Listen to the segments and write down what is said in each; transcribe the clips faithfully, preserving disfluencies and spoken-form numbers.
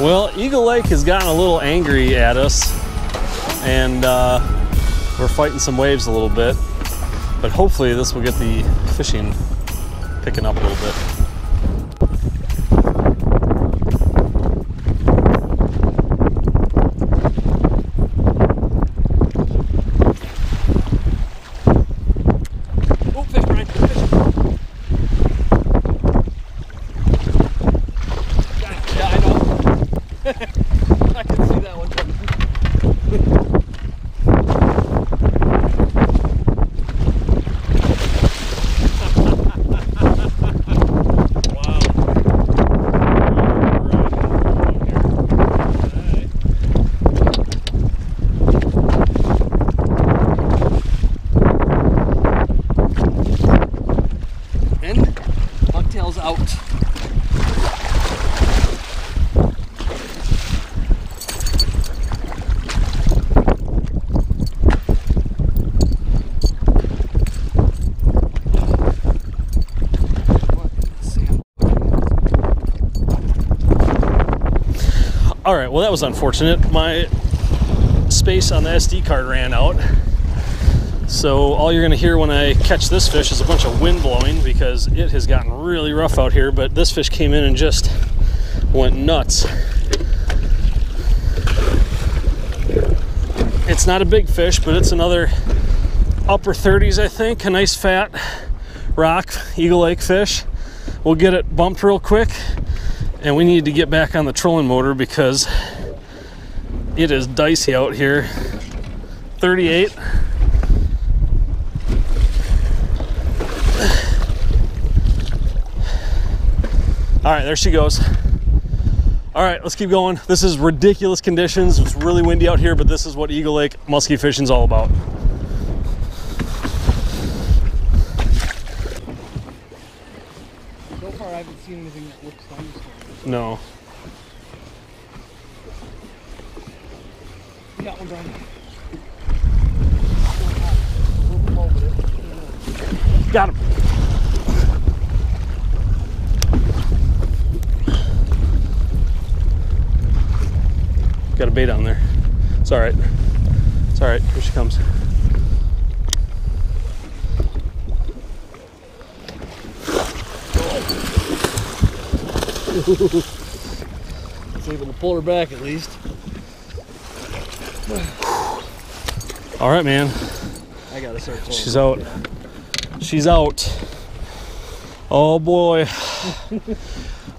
Well, Eagle Lake has gotten a little angry at us, and uh, we're fighting some waves a little bit, but hopefully this will get the fishing picking up a little bit. All right, well, that was unfortunate. My space on the S D card ran out. So all you're gonna hear when I catch this fish is a bunch of wind blowing because it has gotten really rough out here, but this fish came in and just went nuts. It's not a big fish, but it's another upper thirties, I think, a nice fat rock Eagle Lake fish. We'll get it bumped real quick. And we need to get back on the trolling motor because it is dicey out here. thirty-eight. All right, there she goes. All right, let's keep going. This is ridiculous conditions. It's really windy out here, but this is what Eagle Lake musky fishing is all about. So far, I haven't seen anything that looks like this. No. We got one done. Got him. Got a bait on there. It's all right. It's all right. Here she comes. It's able to pull her back at least. All right, man. I gotta search. She's out. She's out. Oh boy.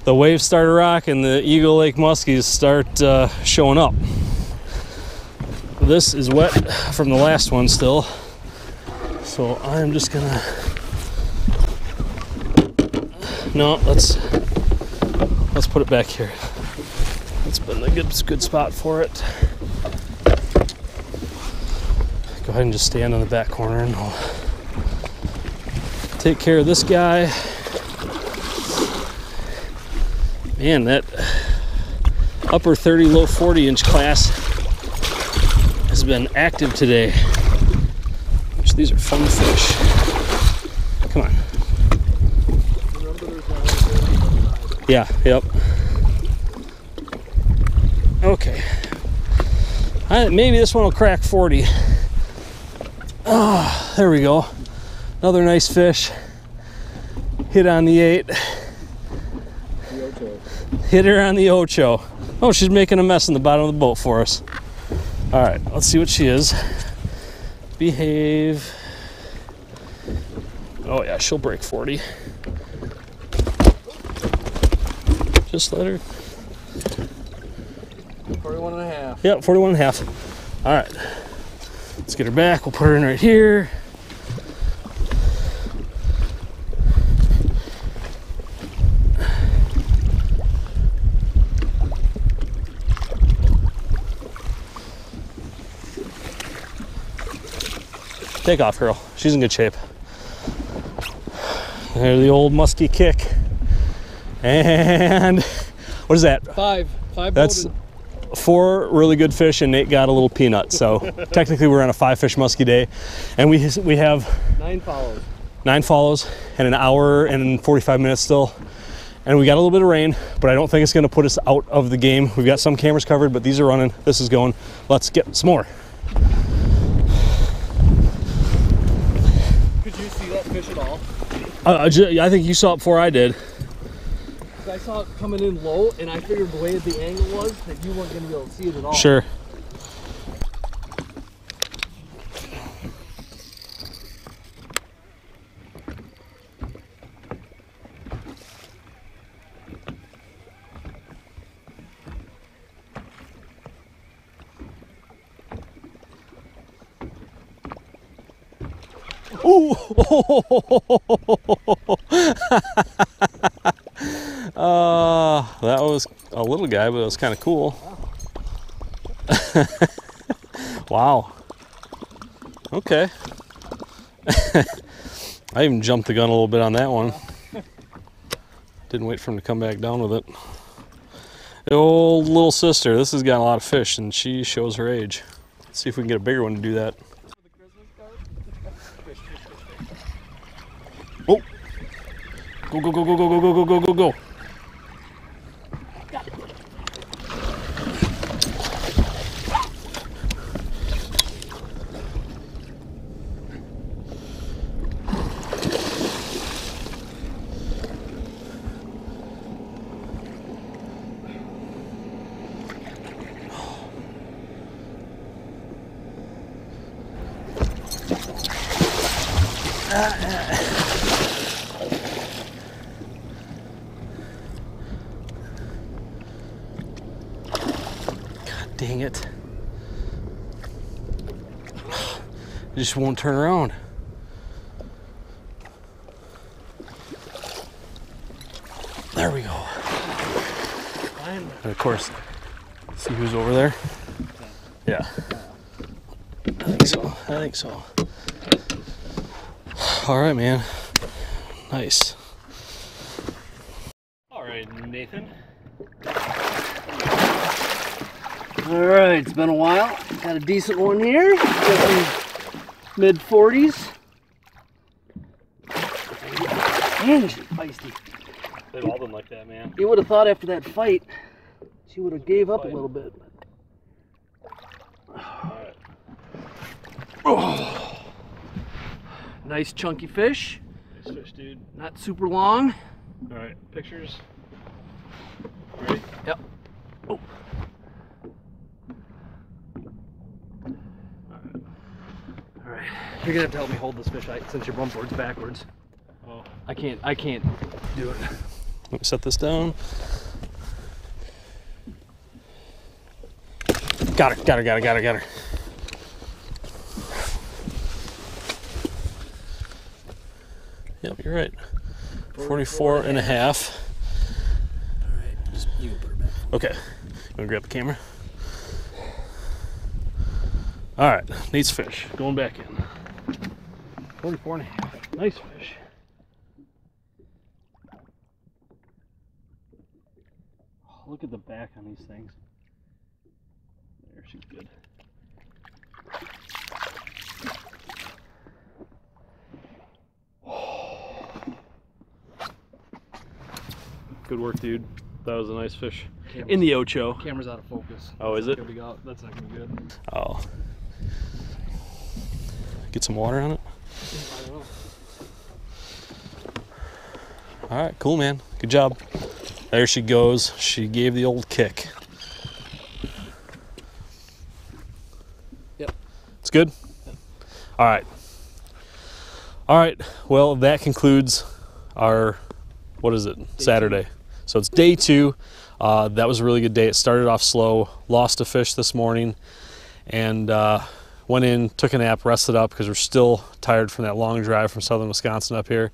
The waves start to rock and the Eagle Lake muskies start uh, showing up. This is wet from the last one still, so I'm just gonna. No, let's. Let's put it back here. That's been a good, good spot for it. Go ahead and just stand on the back corner and I'll take care of this guy. Man, that upper thirty, low forty inch class has been active today. Gosh, these are fun fish. Come on. Yeah, yep. Okay. I, maybe this one will crack forty. Oh, there we go. Another nice fish. Hit on the eight. The Ocho. Hit her on the Ocho. Oh, she's making a mess in the bottom of the boat for us. All right, let's see what she is. Behave. Oh yeah, she'll break forty. Just let her. forty-one and a half. Yep, forty-one and a half. All right. Let's get her back. We'll put her in right here. Take off, girl. She's in good shape. There's the old muskie kick. And what is that? Five. Five. That's bolted. Four really good fish, and Nate got a little peanut. So technically, we're on a five fish muskie day, and we we have nine follows. Nine follows, and an hour and forty-five minutes still, and we got a little bit of rain, but I don't think it's going to put us out of the game. We've got some cameras covered, but these are running. This is going. Let's get some more. Fish at all. Uh, I think you saw it before I did. I saw it coming in low, and I figured the way the angle was that you weren't going to be able to see it at all. Sure. Ooh. uh, that was a little guy, but it was kind of cool. Wow. Wow. Okay. I even jumped the gun a little bit on that one. Didn't wait for him to come back down with it. The old little sister. This has got a lot of fish, and she shows her age. Let's see if we can get a bigger one to do that. Oh, go, go, go, go, go, go, go, go, go, go. Dang it. It just won't turn around. There we go. And of course, see who's over there? Yeah. I think so. I think so. All right, man. Nice. All right, Nathan. All right, it's been a while. Got a decent one here. mid forties. Man, she's feisty. They've all been like that, man. You would have thought after that fight, she would have gave up fight. a little bit. All right. Oh. Nice chunky fish. Nice fish, dude. Not super long. All right, pictures. Ready? Yep. Oh. You're gonna have to help me hold this fish since your bump board's backwards. Oh. I can't, I can't do it. Let me set this down. Got her, got her, got her, got her, got her. Yep, you're right. forty-four and a half. All right, just you can put her back. Okay, you wanna grab the camera? All right, needs fish, going back in. forty-four and a half, nice fish. Oh, look at the back on these things. There, she's good. Oh. Good work, dude. That was a nice fish. Camera's in the Ocho. Camera's out of focus. Oh, is it? That's not gonna be good. Oh. Get some water on it. All right, cool, man. Good job. There she goes. She gave the old kick. Yep. It's good? Yep. All right. All right. Well, that concludes our, what is it? Day Saturday. Two. So it's day two. Uh, that was a really good day. It started off slow, lost a fish this morning, and uh, went in, took a nap, rested up because we're still tired from that long drive from southern Wisconsin up here.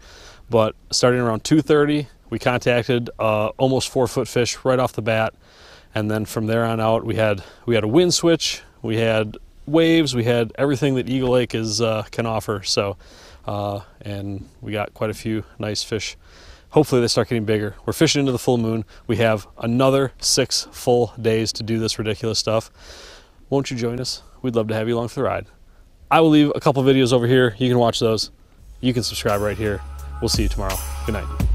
But starting around two thirty, we contacted uh, almost four foot fish right off the bat. And then from there on out, we had we had a wind switch, we had waves, we had everything that Eagle Lake is uh, can offer. So, uh, and we got quite a few nice fish. Hopefully they start getting bigger. We're fishing into the full moon. We have another six full days to do this ridiculous stuff. Won't you join us? We'd love to have you along for the ride. I will leave a couple videos over here. You can watch those. You can subscribe right here. We'll see you tomorrow. Good night.